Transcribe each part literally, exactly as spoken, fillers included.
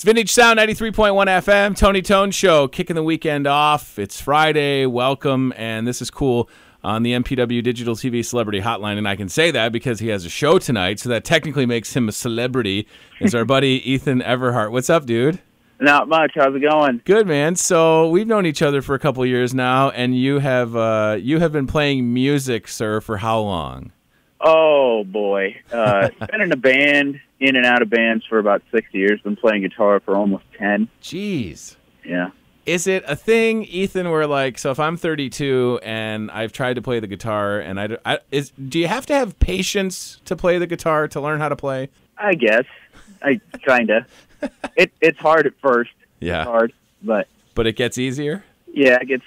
It's Vintage Sound ninety-three point one F M, Tony Tone Show, kicking the weekend off. It's Friday, welcome, and this is cool on the M P W Digital T V Celebrity Hotline, and I can say that because he has a show tonight, so that technically makes him a celebrity, is our buddy Ethan Everhart. What's up, dude? Not much. How's it going? Good, man. So we've known each other for a couple years now, and you have, uh, you have been playing music, sir, for how long? Oh, boy. Uh, been in a band, in and out of bands for about six years. Been playing guitar for almost ten. Jeez. Yeah. Is it a thing, Ethan, where, like, so if I'm thirty-two and I've tried to play the guitar, and I, I is, do you have to have patience to play the guitar to learn how to play? I guess. I kind of. it, it's hard at first. Yeah. It's hard, but. But it gets easier? Yeah, it gets.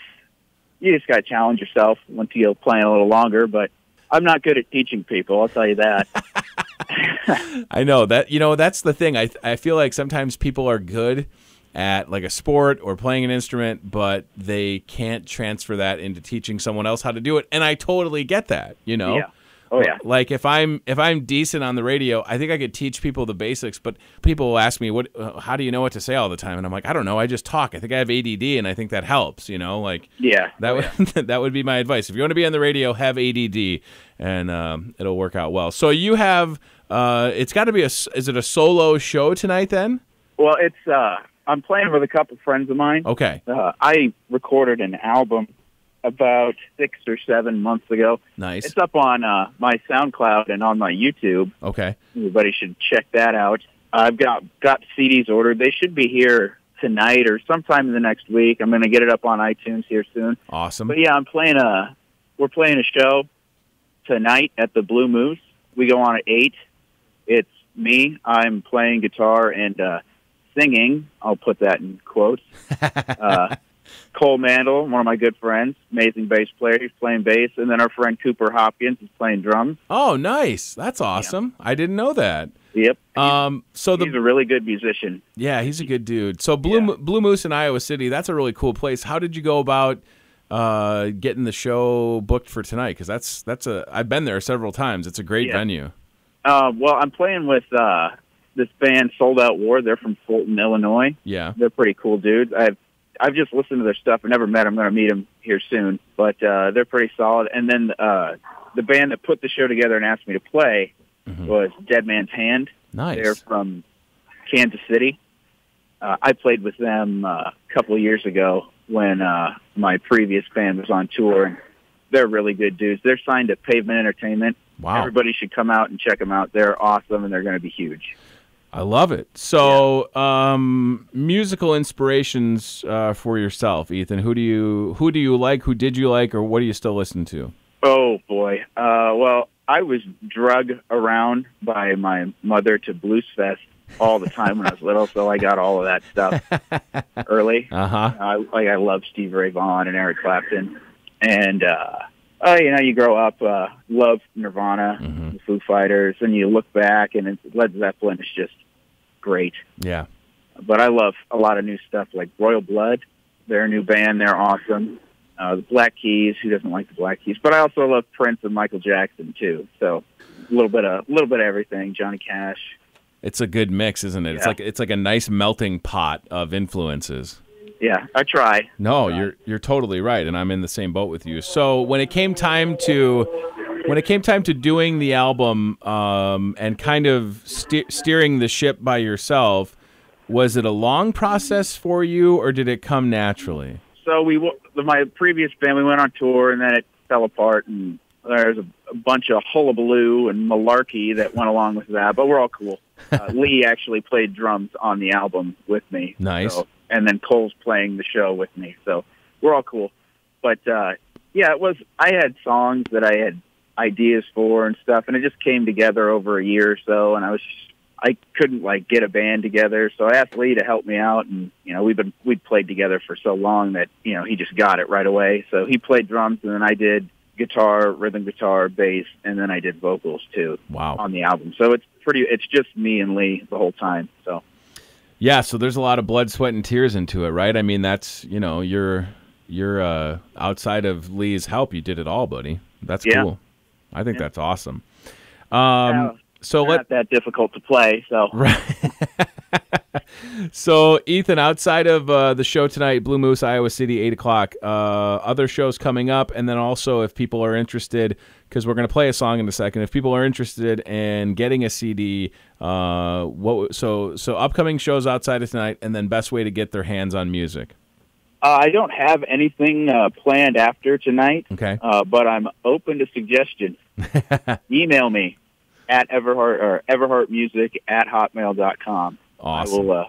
You just got to challenge yourself once you go playing a little longer, but. I'm not good at teaching people, I'll tell you that. I know that, you know, that's the thing. I I feel like sometimes people are good at like a sport or playing an instrument, but they can't transfer that into teaching someone else how to do it. And I totally get that, you know. Yeah. Oh yeah. Like if I'm if I'm decent on the radio, I think I could teach people the basics, but people will ask me, what how do you know what to say all the time? And I'm like, I don't know, I just talk. I think I have A D D and I think that helps, you know, like yeah. That would yeah. that would be my advice. If you want to be on the radio, have A D D and um, it'll work out well. So you have uh, it's got to be a is it a solo show tonight then? Well, it's uh, I'm playing with a couple friends of mine. Okay. Uh, I recorded an album about six or seven months ago. Nice. It's up on uh, my SoundCloud and on my YouTube. Okay. Everybody should check that out. I've got got C Ds ordered. They should be here tonight or sometime in the next week. I'm going to get it up on iTunes here soon. Awesome. But yeah, I'm playing a. We're playing a show tonight at the Blue Moose. We go on at eight. It's me. I'm playing guitar and uh, singing. I'll put that in quotes. Uh, Cole Mandel, one of my good friends, amazing bass player. He's playing bass. And then our friend Cooper Hopkins is playing drums. Oh, nice. That's awesome. Yeah. I didn't know that. Yep. Um, so the, he's a really good musician. Yeah, he's a good dude. So Blue, yeah. Blue Moose in Iowa City, that's a really cool place. How did you go about uh, getting the show booked for tonight? Because that's, that's a, I've been there several times. It's a great yeah. venue. Uh, well, I'm playing with uh, this band, Sold Out War. They're from Fulton, Illinois. Yeah. They're pretty cool dudes. I've I've just listened to their stuff. I never met them. I'm going to meet them here soon. But uh, they're pretty solid. And then uh, the band that put the show together and asked me to play mm-hmm. was Dead Man's Hand. Nice. They're from Kansas City. Uh, I played with them uh, a couple of years ago when uh, my previous band was on tour. And they're really good dudes. They're signed to Pavement Entertainment. Wow. Everybody should come out and check them out. They're awesome, and they're going to be huge. I love it. So, yeah. um, musical inspirations uh, for yourself, Ethan. Who do you who do you like? Who did you like, or what do you still listen to? Oh boy. Uh, well, I was drugged around by my mother to Bluesfest all the time when I was little, so I got all of that stuff early. Uh-huh. Uh, like I love Steve Ray Vaughan and Eric Clapton, and uh, oh, you know, you grow up uh, love Nirvana, mm-hmm. the Foo Fighters, and you look back, and it's, Led Zeppelin is just great. Yeah. But I love a lot of new stuff like Royal Blood. They're a new band. They're awesome. Uh, the Black Keys. Who doesn't like the Black Keys? But I also love Prince and Michael Jackson too. So a little bit of a little bit of everything. Johnny Cash. It's a good mix, isn't it? Yeah. It's like it's like a nice melting pot of influences. Yeah, I try. No, I try. you're you're totally right, and I'm in the same boat with you. So when it came time to When it came time to doing the album um, and kind of ste steering the ship by yourself, was it a long process for you, or did it come naturally? So we, w my previous band, we went on tour, and then it fell apart, and there's a, a bunch of hullabaloo and malarkey that went along with that, but we're all cool. Uh, Lee actually played drums on the album with me. Nice. So, and then Cole's playing the show with me, so we're all cool. But, uh, yeah, it was. I had songs that I had ideas for and stuff, and it just came together over a year or so, and I was just, I couldn't like get a band together, so I asked Lee to help me out, and you know we've been we'd played together for so long that you know he just got it right away. So he played drums, and then I did guitar, rhythm guitar, bass, and then I did vocals too. Wow. On the album. So it's pretty it's just me and Lee the whole time. So yeah, so there's a lot of blood, sweat, and tears into it, right? I mean, that's you know you're you're uh, outside of Lee's help, you did it all, buddy. That's yeah. cool. I think yeah. that's awesome. Um, yeah, so not let, that difficult to play. So right. So, Ethan, outside of uh, the show tonight, Blue Moose, Iowa City, eight o'clock, uh, other shows coming up, and then also if people are interested, because we're going to play a song in a second, if people are interested in getting a C D, uh, what? so so upcoming shows outside of tonight, and then best way to get their hands on music. Uh, I don't have anything uh, planned after tonight, okay. uh, but I'm open to suggestions. Email me at Everhart or everhartmusic at hotmail dot com. Awesome. I will, uh,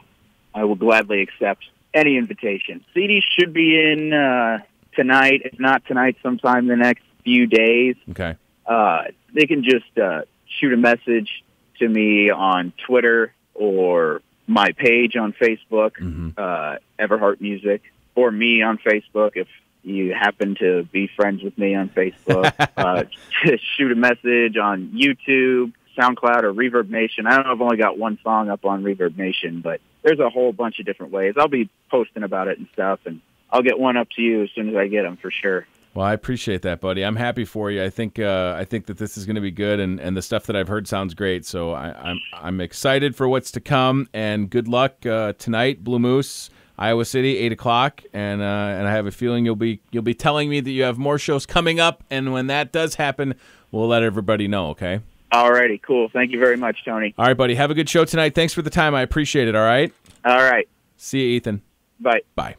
I will gladly accept any invitation. C Ds should be in uh, tonight. If not tonight, sometime the next few days. Okay. Uh, they can just uh, shoot a message to me on Twitter or my page on Facebook, mm-hmm. uh, Everhart Music. Or me on Facebook, if you happen to be friends with me on Facebook. uh, shoot a message on YouTube, SoundCloud, or Reverb Nation. I don't know, I've only got one song up on Reverb Nation, but there's a whole bunch of different ways. I'll be posting about it and stuff, and I'll get one up to you as soon as I get them for sure. Well, I appreciate that, buddy. I'm happy for you. I think uh, I think that this is going to be good, and, and the stuff that I've heard sounds great. So I, I'm I'm excited for what's to come, and good luck uh, tonight, Blue Moose, Iowa City, eight o'clock, and uh, and I have a feeling you'll be you'll be telling me that you have more shows coming up, and when that does happen, we'll let everybody know. Okay. All righty, cool. Thank you very much, Tony. All right, buddy. Have a good show tonight. Thanks for the time. I appreciate it. All right. All right. See you, Ethan. Bye. Bye.